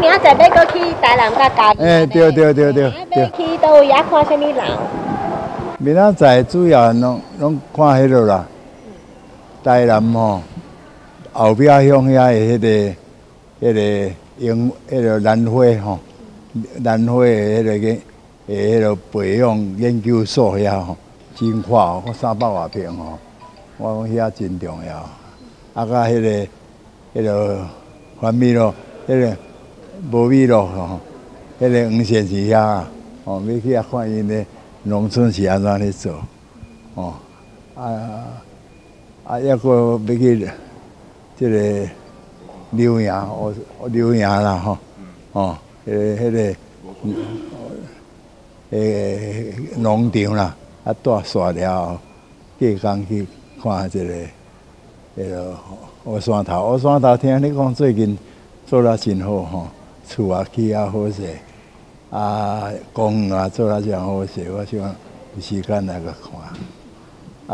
明仔载要去台南甲嘉义。哎，对对对对。要去倒位啊？看什么人？明仔载主要拢看迄落啦。台南吼，后壁乡遐的迄个樱，迄个兰花吼，兰花的迄个培养研究所遐吼，真阔哦，300多平吼，我讲遐真重要。啊，甲迄个番米咯，迄个无米咯吼，迄个黄先生遐哦，要去遐看因咧农村是安怎咧做哦，啊，抑个要去即个柳营哦，柳营啦吼，哦，迄个农场啦，啊，带煞了，隔工去看即个迄个。 黑山头，听你讲最近做了真好吼，厝啊起啊好势，啊公园啊做了真好势，我想有时间来去看。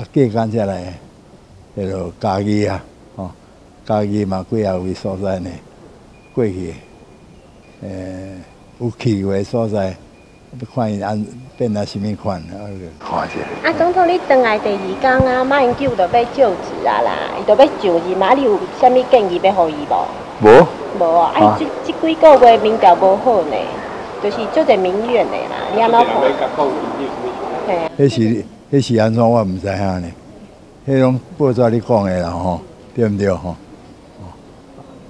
啊，隔间下来，迄落嘉义啊，吼，嘉义嘛几啊位所在呢？过去，有去过所在，看因安变啊什么款，啊就看下。啊，总统你回来第二天啊，马英九就要就职啊啦。 就要就伊嘛，你有啥物建议要互伊无？无啊！啊，这几个月民调无好呢，就是足侪民怨的啦。你安怎看？嘿啊！迄是安怎我毋知影呢？迄种报纸你讲的啦吼，对毋对吼？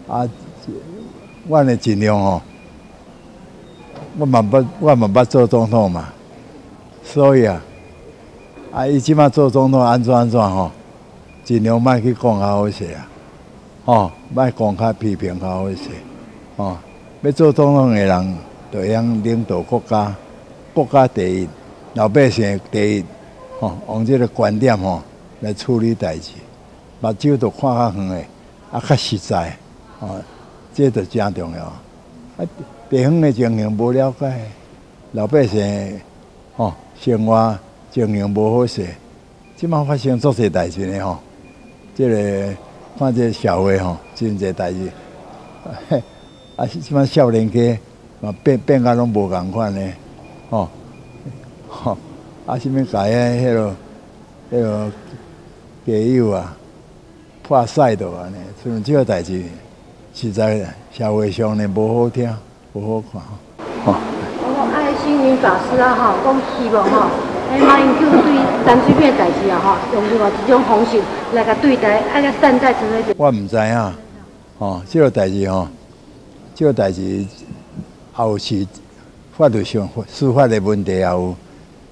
啊，我呢尽量吼，我嘛捌做总统嘛，所以啊，伊即马做总统安怎吼？ 尽量莫去讲较好势啊！哦，莫讲较批评较好势。哦，要做总统诶人，就会用领导国家，国家第一，老百姓第一。哦，用即个观点吼来处理代志，目睭都看较远诶，啊较实在。哦，这着真重要。啊，地方诶情形无了解，老百姓哦生活情形无好势，即马发生足侪代志咧吼。 即个看这社会吼，真侪代志，啊，即款少年家嘛变甲拢无共款咧，吼，吼，啊，什么家下迄个家友啊，破赛道安尼，像即个代志，实在社会上咧无好听，无好看，吼。哦，爱心灵法师啊，吼，讲希望吼。 马英九对陈水扁代志啊，吼，用另外一种方式来甲对待，爱甲善待陈水扁。我唔知啊，哦，这个代志吼，这个代志后续法律上、司法的问题也有，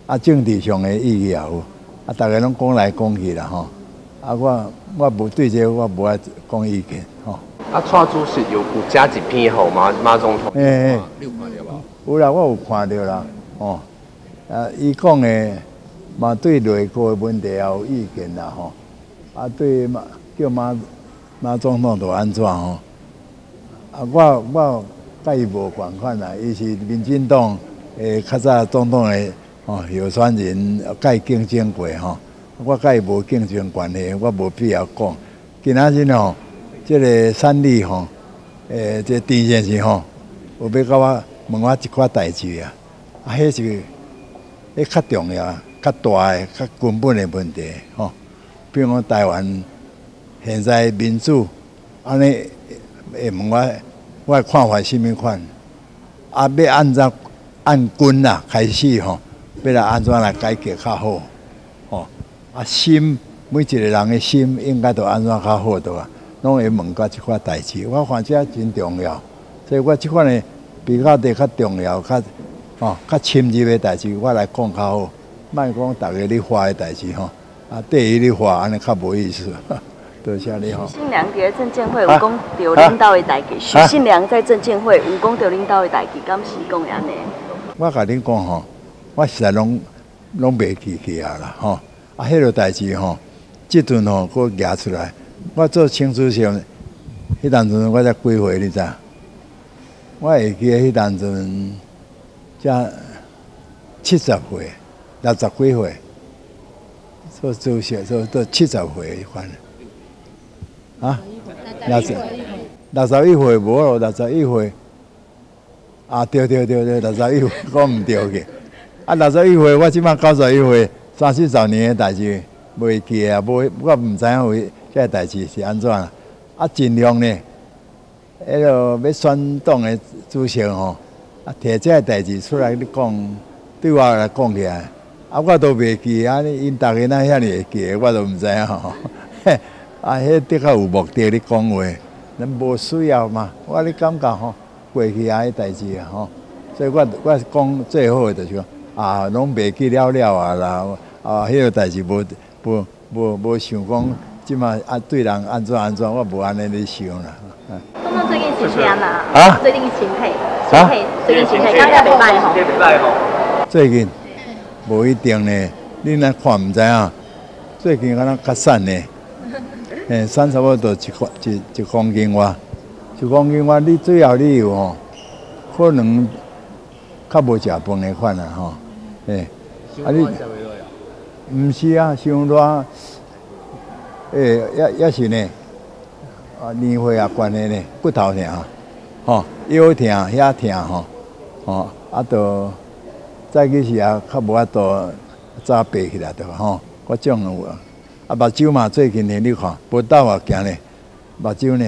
啊，政治上的意义也有，啊，大家拢讲来讲去啦，吼，啊，我无对这个我无爱讲意见，吼。啊，蔡主席有加一篇吼，马总统。哎，你有看到无？有啦，我有看到啦，哦。 啊，伊讲的嘛对内阁的问题也有意见啦吼，啊对嘛叫马总统都安怎吼？啊，我甲伊无共款啦，伊是民进党诶较早总统诶哦候选人，甲伊竞争过吼，我甲伊无竞争关系，我无必要讲。今仔日吼，即个三立吼，即田先生吼，有要甲我问我一寡代志啊，啊迄是。 迄较重要、较大诶、较根本诶问题吼，比如讲台湾现在民主，安尼会问我诶看法甚物款？啊，要按根啦开始吼，要来安怎来改革较好？吼，啊心，每一个人诶心应该都安怎较好对吧？拢会问到即款代志，我反正真重要，所以我即款诶比较较重要较。 哦，较深入诶代志，我来讲较好，莫讲逐个咧花诶代志吼，啊，对于咧花安尼较无意思，多谢你吼。许信良伫证监会有讲着领导诶代志，许信良在证监会有讲着领导诶代志，敢是讲安尼？我甲恁讲吼，我实在拢袂记起啊啦吼，啊，迄落代志吼，即阵吼佫拿出来，我做清楚些，迄当阵我才几岁你知？我会记迄当阵。 才70岁，60几岁，做主席做70岁款，啊，61岁无咯，61岁，啊，对，61岁，我唔对嘅。啊，61岁，我即满91岁，30-40年嘅代志袂记啊，袂，我唔知影为个代志是安怎啊。啊，尽量呢，迄落要选党嘅主席吼，啊，提这代志出来你讲，对我来讲起来。 啊，我都袂记啊！因大家那遐尼会记，我都唔知影吼。啊，迄的确有目的咧讲话，咱无需要嘛。我咧感觉吼，过去啊，迄代志啊吼，所以我讲最好的就是啊，拢袂记了啊啦。啊，迄个代志无想讲，即嘛啊对人安怎，我无安尼咧想啦。东东最近是怎样啦？啊，最近情配，啊，最近情配，刚才袂歹吼，最近。 无一定呢，你若看唔知啊。最近敢若较瘦呢，瘦差不多一公斤外，1公斤外。你最后你有吼，可能较无食饭的款啊吼，啊你，唔是啊，伤热，也是呢，啊年岁也关系呢，骨头疼，吼腰疼遐疼吼，哦啊都。 再去是啊，较无法度早爬起来着吼，各种有啊。啊，目睭嘛最近呢，你看，不到啊行呢，目睭呢，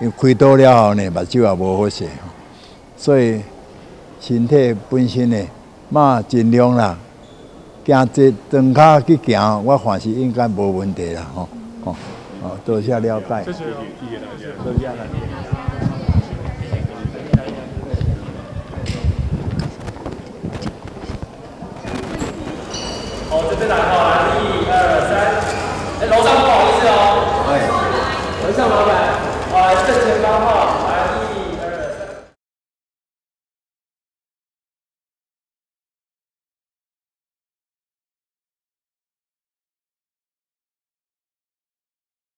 因开刀了后呢，目睭也无好势，所以身体本身呢，嘛尽量啦，行一长脚去行，我看是应该无问题啦吼。哦，多些了解。多些了解。 这边来哈，1、2、3，哎，楼上不好意思哦，哎，楼上老板，正前方哈。